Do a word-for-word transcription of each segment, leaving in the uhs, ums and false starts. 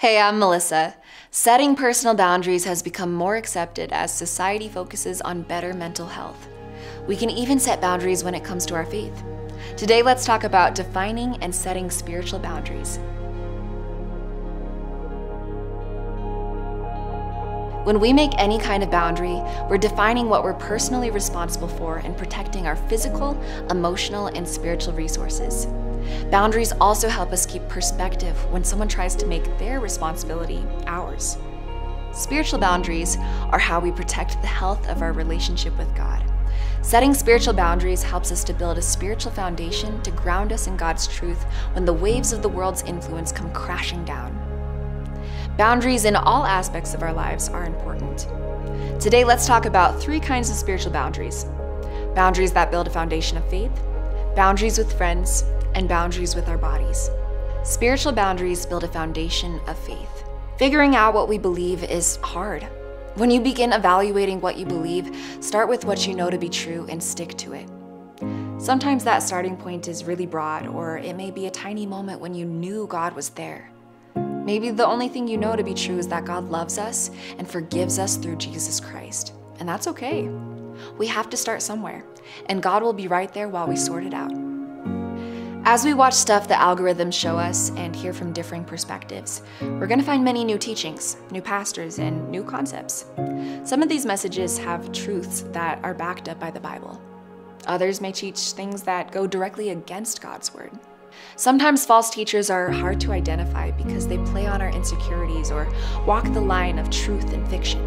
Hey, I'm Melissa. Setting personal boundaries has become more accepted as society focuses on better mental health. We can even set boundaries when it comes to our faith. Today, let's talk about defining and setting spiritual boundaries. When we make any kind of boundary, we're defining what we're personally responsible for and protecting our physical, emotional, and spiritual resources. Boundaries also help us keep perspective when someone tries to make their responsibility ours. Spiritual boundaries are how we protect the health of our relationship with God. Setting spiritual boundaries helps us to build a spiritual foundation to ground us in God's truth when the waves of the world's influence come crashing down. Boundaries in all aspects of our lives are important. Today, let's talk about three kinds of spiritual boundaries. Boundaries that build a foundation of faith, boundaries with friends, and boundaries with our bodies. Spiritual boundaries build a foundation of faith. Figuring out what we believe is hard. When you begin evaluating what you believe, start with what you know to be true and stick to it. Sometimes that starting point is really broad, or it may be a tiny moment when you knew God was there. Maybe the only thing you know to be true is that God loves us and forgives us through Jesus Christ. And that's okay. We have to start somewhere, and God will be right there while we sort it out. As we watch stuff the algorithms show us and hear from differing perspectives, we're going to find many new teachings, new pastors, and new concepts. Some of these messages have truths that are backed up by the Bible. Others may teach things that go directly against God's word. Sometimes false teachers are hard to identify because they play on our insecurities or walk the line of truth and fiction.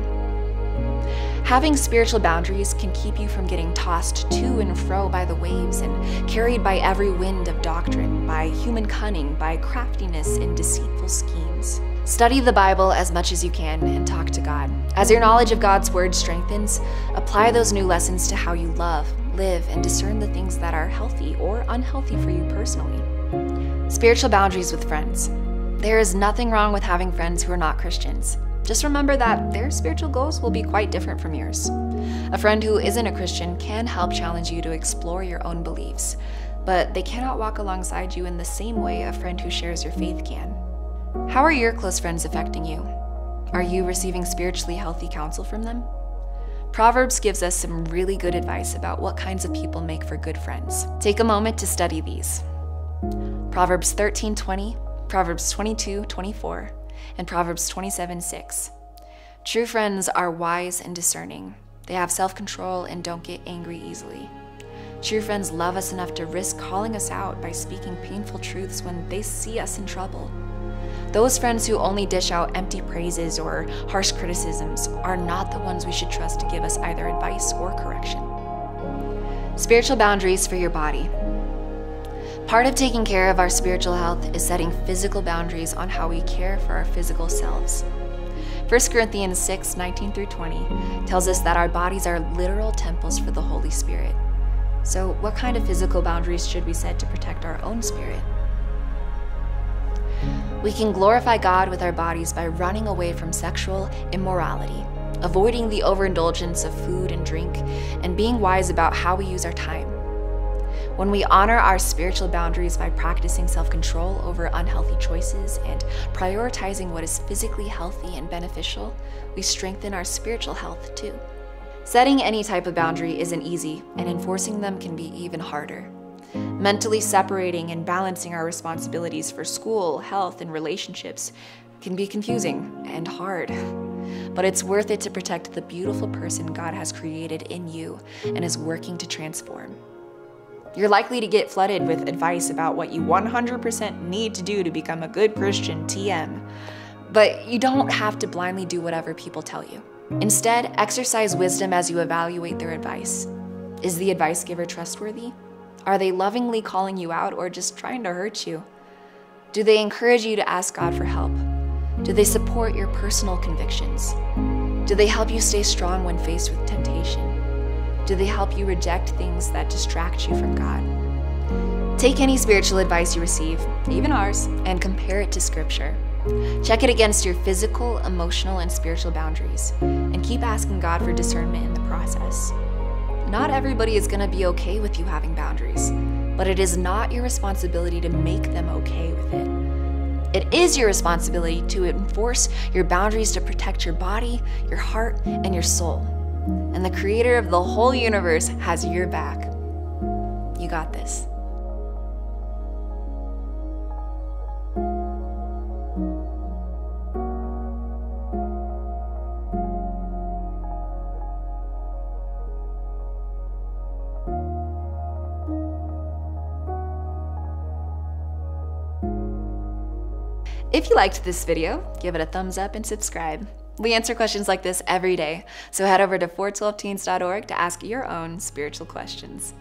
Having spiritual boundaries can keep you from getting tossed to and fro by the waves and carried by every wind of doctrine, by human cunning, by craftiness and deceitful schemes. Study the Bible as much as you can and talk to God. As your knowledge of God's Word strengthens, apply those new lessons to how you love, live, and discern the things that are healthy or unhealthy for you personally. Spiritual boundaries with friends. There is nothing wrong with having friends who are not Christians. Just remember that their spiritual goals will be quite different from yours. A friend who isn't a Christian can help challenge you to explore your own beliefs, but they cannot walk alongside you in the same way a friend who shares your faith can. How are your close friends affecting you? Are you receiving spiritually healthy counsel from them? Proverbs gives us some really good advice about what kinds of people make for good friends. Take a moment to study these. Proverbs thirteen twenty, Proverbs twenty-two twenty-four, and Proverbs twenty-seven six. True friends are wise and discerning. They have self-control and don't get angry easily. True friends love us enough to risk calling us out by speaking painful truths when they see us in trouble. Those friends who only dish out empty praises or harsh criticisms are not the ones we should trust to give us either advice or correction. Spiritual boundaries for your body. Part of taking care of our spiritual health is setting physical boundaries on how we care for our physical selves. First Corinthians six nineteen through twenty tells us that our bodies are literal temples for the Holy Spirit. So what kind of physical boundaries should we set to protect our own spirit? We can glorify God with our bodies by running away from sexual immorality, avoiding the overindulgence of food and drink, and being wise about how we use our time. When we honor our spiritual boundaries by practicing self-control over unhealthy choices and prioritizing what is physically healthy and beneficial, we strengthen our spiritual health too. Setting any type of boundary isn't easy, and enforcing them can be even harder. Mentally separating and balancing our responsibilities for school, health, and relationships can be confusing and hard. But it's worth it to protect the beautiful person God has created in you and is working to transform. You're likely to get flooded with advice about what you one hundred percent need to do to become a good Christian T M, but you don't have to blindly do whatever people tell you. Instead, exercise wisdom as you evaluate their advice. Is the advice giver trustworthy? Are they lovingly calling you out or just trying to hurt you? Do they encourage you to ask God for help? Do they support your personal convictions? Do they help you stay strong when faced with temptation? Do they help you reject things that distract you from God? Take any spiritual advice you receive, even ours, and compare it to Scripture. Check it against your physical, emotional, and spiritual boundaries, and keep asking God for discernment in the process. Not everybody is going to be okay with you having boundaries, but it is not your responsibility to make them okay with it. It is your responsibility to enforce your boundaries to protect your body, your heart, and your soul. And the creator of the whole universe has your back. You got this. If you liked this video, give it a thumbs up and subscribe. We answer questions like this every day, so head over to four twelve teens dot org to ask your own spiritual questions.